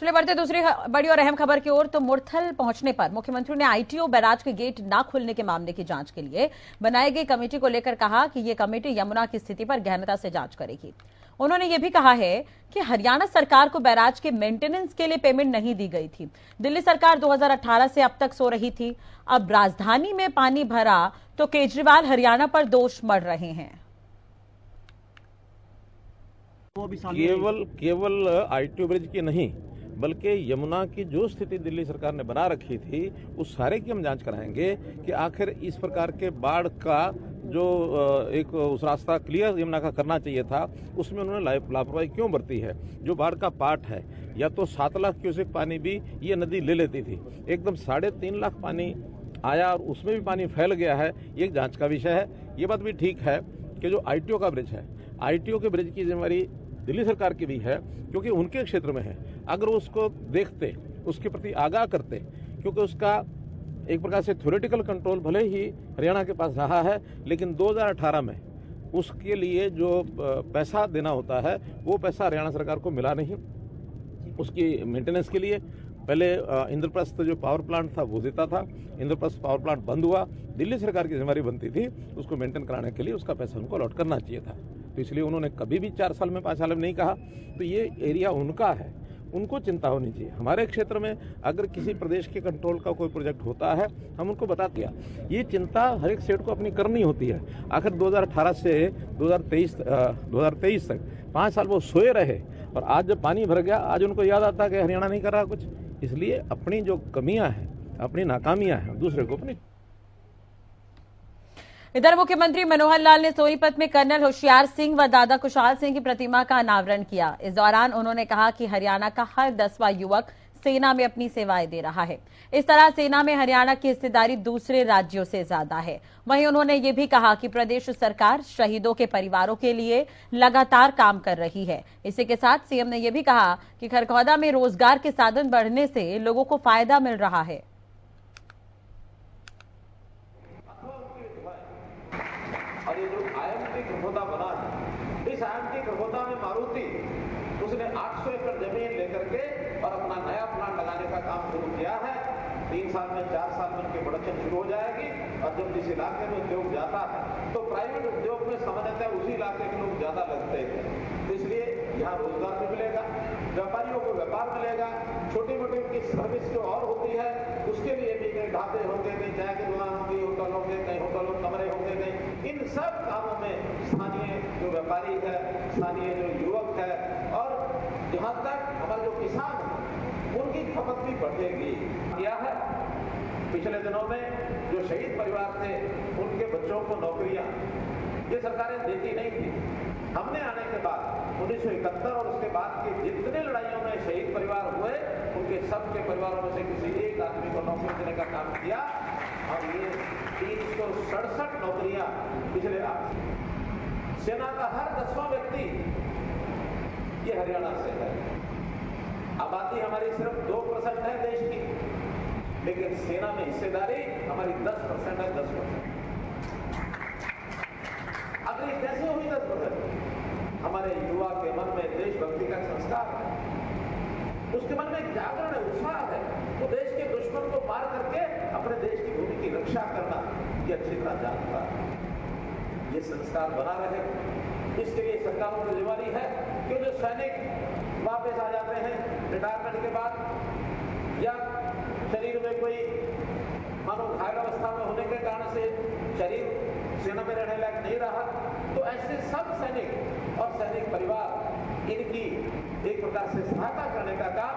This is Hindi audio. चलिए बढ़ते दूसरी बड़ी और अहम खबर की ओर। तो मुर्थल पहुंचने पर मुख्यमंत्री ने आईटीओ बैराज के गेट ना खुलने के मामले की जांच के लिए बनाई गई कमेटी को लेकर कहा कि ये कमेटी यमुना की स्थिति पर गहनता से जांच करेगी। उन्होंने ये भी कहा है कि हरियाणा सरकार को बैराज के मेंटेनेंस के लिए पेमेंट नहीं दी गई थी। दिल्ली सरकार 2018 से अब तक सो रही थी। अब राजधानी में पानी भरा तो केजरीवाल हरियाणा पर दोष मढ़ रहे हैं। केवल आईटीओ ब्रिज की नहीं बल्कि यमुना की जो स्थिति दिल्ली सरकार ने बना रखी थी उस सारे की हम जांच कराएंगे कि आखिर इस प्रकार के बाढ़ का जो एक उस रास्ता क्लियर यमुना का करना चाहिए था उसमें उन्होंने लापरवाही क्यों बरती है। जो बाढ़ का पार्ट है या तो 7 लाख क्यूसेक पानी भी ये नदी ले लेती थी, एकदम 3.5 लाख पानी आया और उसमें भी पानी फैल गया है। ये एक जाँच का विषय है। ये बात भी ठीक है कि जो आईटीओ का ब्रिज है, आईटीओ के ब्रिज की जिम्मेवारी दिल्ली सरकार की भी है क्योंकि उनके क्षेत्र में है। अगर उसको देखते, उसके प्रति आगाह करते, क्योंकि उसका एक प्रकार से थ्योरेटिकल कंट्रोल भले ही हरियाणा के पास रहा है लेकिन 2018 में उसके लिए जो पैसा देना होता है वो पैसा हरियाणा सरकार को मिला नहीं। उसकी मेंटेनेंस के लिए पहले इंद्रप्रस्थ जो पावर प्लांट था वो देता था, इंद्रप्रस्थ पावर प्लांट बंद हुआ। दिल्ली सरकार की जिम्मेदारी बनती थी उसको मेंटेन कराने के लिए, उसका पैसा उनको अलॉट करना चाहिए था। तो इसलिए उन्होंने कभी भी 4 साल में 5 साल में नहीं कहा। तो ये एरिया उनका है, उनको चिंता होनी चाहिए। हमारे क्षेत्र में अगर किसी प्रदेश के कंट्रोल का कोई प्रोजेक्ट होता है हम उनको बता दिया। ये चिंता हर एक स्टेट को अपनी करनी होती है। आखिर 2018 से 2023 तक 5 साल वो सोए रहे और आज जब पानी भर गया आज उनको याद आता कि हरियाणा नहीं कर रहा कुछ। इसलिए अपनी जो कमियां हैं, अपनी नाकामियां हैं, दूसरे को अपनी। इधर मुख्यमंत्री मनोहर लाल ने सोनीपत में कर्नल होशियार सिंह व दादा कुशाल सिंह की प्रतिमा का अनावरण किया। इस दौरान उन्होंने कहा कि हरियाणा का हर 10वां युवक सेना में अपनी सेवाएं दे रहा है। इस तरह सेना में हरियाणा की हिस्सेदारी दूसरे राज्यों से ज्यादा है। वहीं उन्होंने ये भी कहा कि प्रदेश सरकार शहीदों के परिवारों के लिए लगातार काम कर रही है। इसी के साथ सीएम ने यह भी कहा कि खरखौदा में रोजगार के साधन बढ़ने से लोगों को फायदा मिल रहा है। और ये जो आईएमटी खरखौदा बना है, इस आईएमटी खरखौदा में मारुति उसने 800 एकड़ जमीन लेकर के और अपना नया प्लांट लगाने का काम शुरू किया है। 3 साल में 4 साल में उनकी प्रोडक्शन शुरू हो जाएगी। और जब इस इलाके में उद्योग जाता है तो प्राइवेट उद्योग में सामान्यतः उसी इलाके के लोग ज्यादा लगते हैं। इसलिए यहाँ रोजगार भी मिलेगा, व्यापारियों को व्यापार मिलेगा, छोटी मोटी उनकी सर्विस जो और होती है उसके लिए भी कहीं ढाबे होंगे, कहीं चाय की दुकान होगी, होटल होंगे, कहीं होटल और कमरे होंगे। इन सब कामों में स्थानीय जो व्यापारी है, स्थानीय जो युवक है और जहाँ तक हमारे जो किसान है उनकी खपत भी बढ़ेगी। क्या है, पिछले दिनों में जो शहीद परिवार थे उनके बच्चों को नौकरियां ये सरकारें देती नहीं थी। हमने आने के बाद 1971 और उसके बाद की जितने लड़ाइयों में शहीद परिवार हुए उनके सबके परिवारों में से किसी एक आदमी को नौकरी देने का काम किया। और ये 367 नौकरियां पिछले रात। सेना का हर 10वां व्यक्ति ये हरियाणा से है। आबादी हमारी सिर्फ 2% है देश की, लेकिन सेना में हिस्सेदारी हमारी 10% है। 10% अगर ये कैसे हुई 10%? हमारे युवा के मन में देशभक्ति का संस्कार है, उसके मन में जागरण उत्साह है। तो देश के दुश्मन को मार करके अपने देश की भूमि की रक्षा करना ये अच्छी तरह जानता है। ये संस्कार बना रहे, इसके लिए सरकारों की जिम्मेदारी है कि जो सैनिक वापस आ जाते हैं रिटायरमेंट के बाद या शरीर में कोई मानो घायल अवस्था में होने के कारण से शरीर सेना में रहने लायक नहीं रहा, तो ऐसे सब सैनिक और सैनिक परिवार इनकी एक प्रकार से सहायता करने का काम